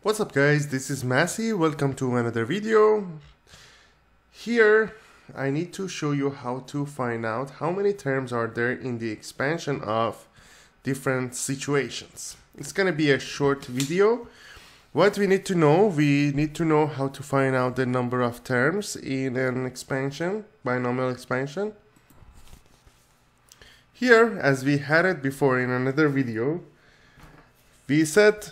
What's up guys, this is Masi, welcome to another video. Here I need to show you how to find out how many terms are there in the expansion of different situations. It's gonna be a short video. What we need to know how to find out the number of terms in an expansion, binomial expansion. Here, as we had it before in another video, we said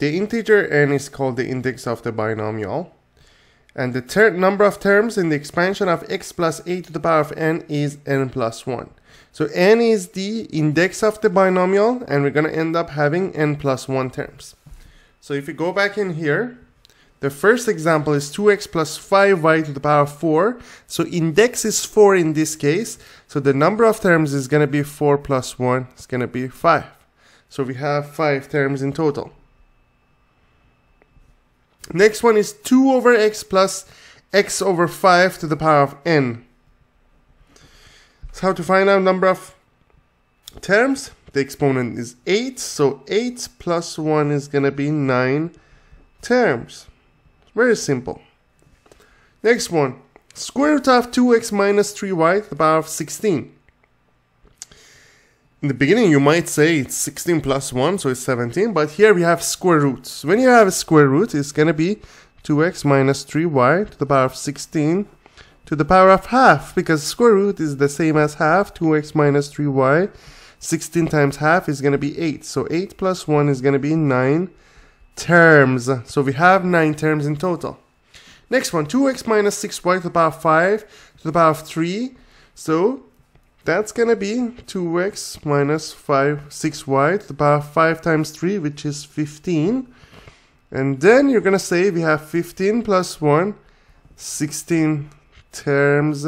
the integer n is called the index of the binomial, and the number of terms in the expansion of x plus a to the power of n is n plus 1. So n is the index of the binomial, and we're going to end up having n plus 1 terms. So if we go back in here, the first example is 2x plus 5y to the power of 4. So index is 4 in this case. So the number of terms is going to be 4 plus 1. It's going to be 5. So we have 5 terms in total. Next one is 2 over x plus x over 5 to the power of n. So how to find out number of terms? The exponent is 8, so 8 plus 1 is going to be 9 terms. Very simple. Next one, square root of 2x minus 3y to the power of 16. In the beginning, you might say it's 16 plus 1, so it's 17, but here we have square roots. When you have a square root, it's going to be 2x minus 3y to the power of 16 to the power of half, because square root is the same as half, 2x minus 3y, 16 times half is going to be 8, so 8 plus 1 is going to be 9 terms. So we have 9 terms in total. Next one, 2x minus 6y to the power of 5 to the power of 3, so that's going to be 2x minus 6y to the power of 5 times 3, which is 15. And then you're going to say we have 15 plus 1, 16 terms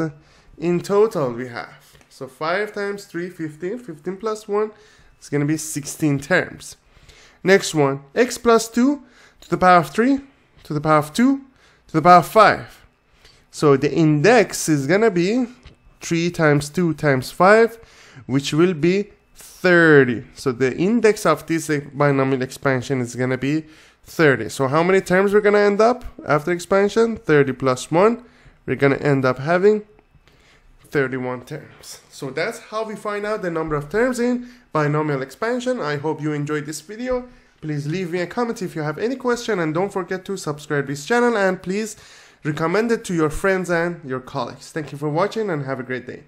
in total we have. So 5 times 3, 15. 15 plus 1 is going to be 16 terms. Next one, x plus 2 to the power of 3, to the power of 2, to the power of 5. So the index is going to be 3 times 2 times 5, which will be 30. So the index of this binomial expansion is going to be 30. So how many terms we're going to end up after expansion? 30 plus 1. We're going to end up having 31 terms. So that's how we find out the number of terms in binomial expansion. I hope you enjoyed this video. Please leave me a comment if you have any question, and don't forget to subscribe to this channel, and please recommend it to your friends and your colleagues. Thank you for watching and have a great day.